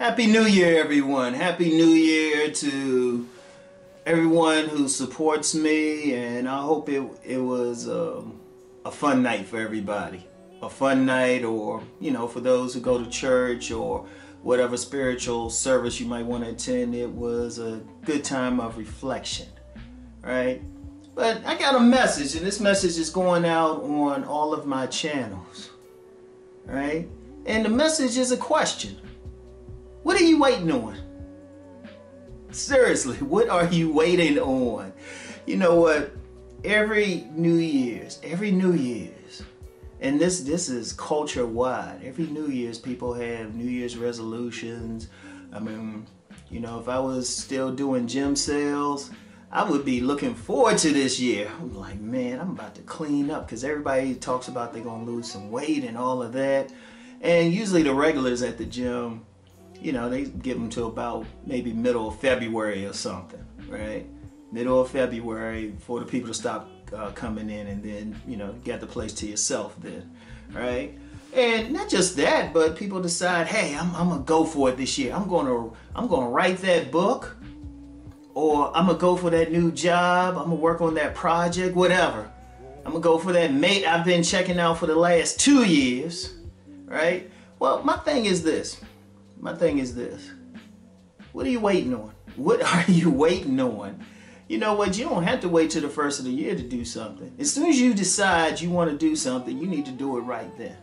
Happy New Year, everyone. Happy New Year to everyone who supports me, and I hope it was a fun night for everybody. A fun night, or, you know, for those who go to church or whatever spiritual service you might want to attend, it was a good time of reflection, right? But I got a message, and this message is going out on all of my channels, right? And the message is a question. What are you waiting on? Seriously, what are you waiting on? You know what? Every New Year's, and this is culture-wide. Every New Year's, people have New Year's resolutions. I mean, you know, if I was still doing gym sales, I would be looking forward to this year. I'm like, man, I'm about to clean up, because everybody talks about they're going to lose some weight and all of that. And usually the regulars at the gym, you know, they give them to about maybe middle of February or something, right? Middle of February for the people to stop coming in, and then, you know, get the place to yourself then, right? And not just that, but people decide, hey, I'm going to go for it this year. I'm going to write that book. Or I'm going to go for that new job. I'm going to work on that project, whatever. I'm going to go for that mate I've been checking out for the last 2 years, right? Well, my thing is this. What are you waiting on? What are you waiting on? You know what? You don't have to wait till the first of the year to do something. As soon as you decide you want to do something, you need to do it right then,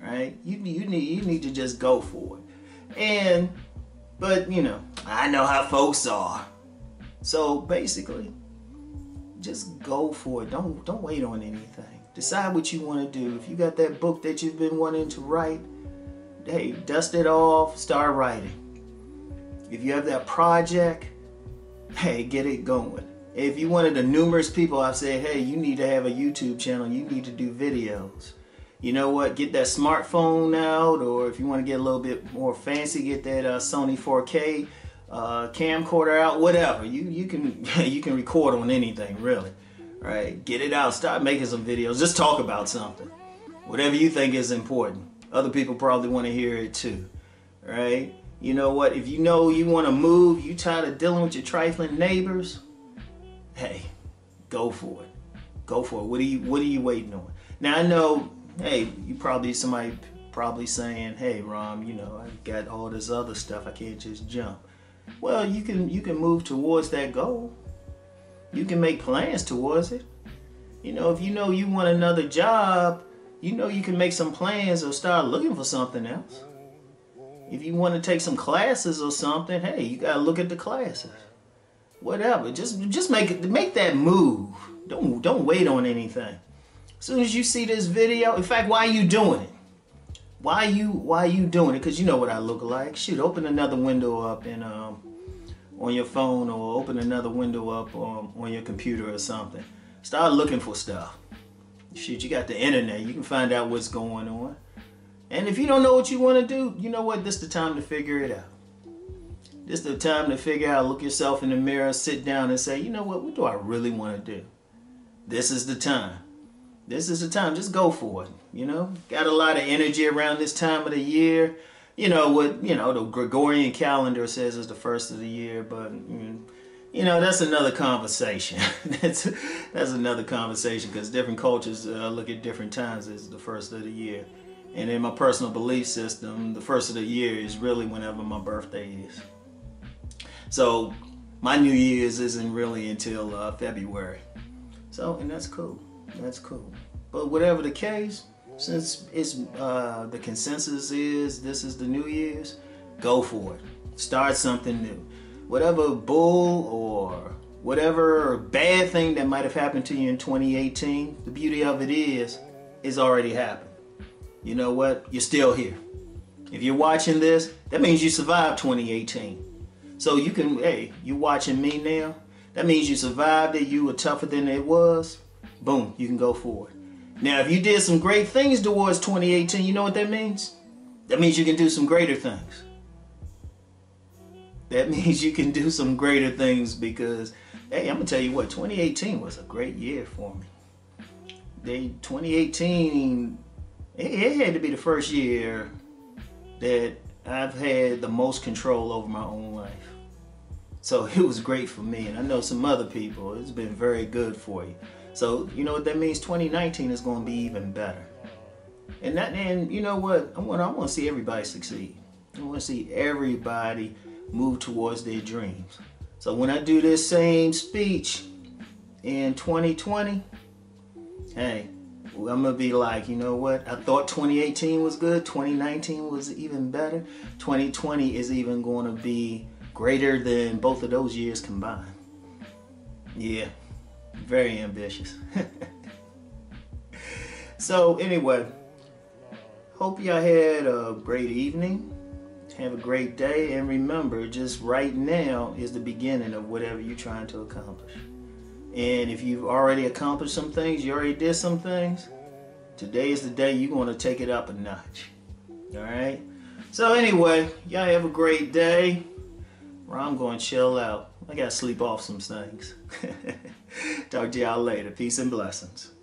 right? You need to just go for it. But, you know, I know how folks are. So basically, just go for it. Don't wait on anything. Decide what you want to do. If you got that book that you've been wanting to write, hey, dust it off, start writing. If you have that project, hey, get it going. If you wanted the numerous people, I've said, hey, you need to have a YouTube channel. You need to do videos. You know what? Get that smartphone out, or if you want to get a little bit more fancy, get that Sony 4K. Camcorder out, whatever. You can record on anything, really, right? Get it out, start making some videos, just talk about something, whatever you think is important. Other people probably want to hear it too, right? You know what? If you know you want to move, you tired of dealing with your trifling neighbors, hey, go for it. Go for it. What are you waiting on? Now, I know, hey, you probably, somebody probably saying, hey, Rom, you know, I got all this other stuff, I can't just jump. Well, you can move towards that goal. You can make plans towards it. You know, if you know you want another job, you know you can make some plans or start looking for something else. If you want to take some classes or something, hey, you gotta look at the classes. Whatever, just make that move. Don't wait on anything. As soon as you see this video, in fact, why are you doing it? Why are you doing it? Because you know what I look like. Shoot, open another window up and on your phone, or open another window up on your computer or something. Start looking for stuff. Shoot, you got the internet. You can find out what's going on. And if you don't know what you want to do, you know what? This is the time to figure it out. This is the time to figure out, look yourself in the mirror, sit down and say, you know what? What do I really want to do? This is the time. This is the time. Just go for it. You know, got a lot of energy around this time of the year. You know what? You know, the Gregorian calendar says it's the first of the year, but you know, that's another conversation. that's another conversation, because different cultures look at different times as the first of the year. And in my personal belief system, the first of the year is really whenever my birthday is. So my New Year's isn't really until February. So, and that's cool. That's cool. But whatever the case, since it's the consensus is this is the New Year's, go for it. Start something new. Whatever bull or whatever bad thing that might have happened to you in 2018, the beauty of it is it's already happened. You know what? You're still here. If you're watching this, that means you survived 2018. So you can, hey, you watching me now, that means you survived it, you were tougher than it was. Boom, you can go forward. Now, if you did some great things towards 2018, you know what that means? That means you can do some greater things. That means you can do some greater things, because, hey, I'm going to tell you what, 2018 was a great year for me. 2018, it had to be the first year that I've had the most control over my own life. So it was great for me, and I know some other people, it's been very good for you. So you know what that means, 2019 is going to be even better. And that, and you know what, I want to see everybody succeed. I want to see everybody move towards their dreams. So when I do this same speech in 2020, hey, I'm gonna be like, you know what, I thought 2018 was good, 2019 was even better, 2020 is even gonna be greater than both of those years combined. Yeah, very ambitious. So anyway, hope y'all had a great evening, have a great day, and remember, just right now is the beginning of whatever you're trying to accomplish. And if you've already accomplished some things, you already did some things, today is the day you're going to take it up a notch. All right? So anyway, y'all have a great day. Or I'm going to chill out. I got to sleep off some things. Talk to y'all later. Peace and blessings.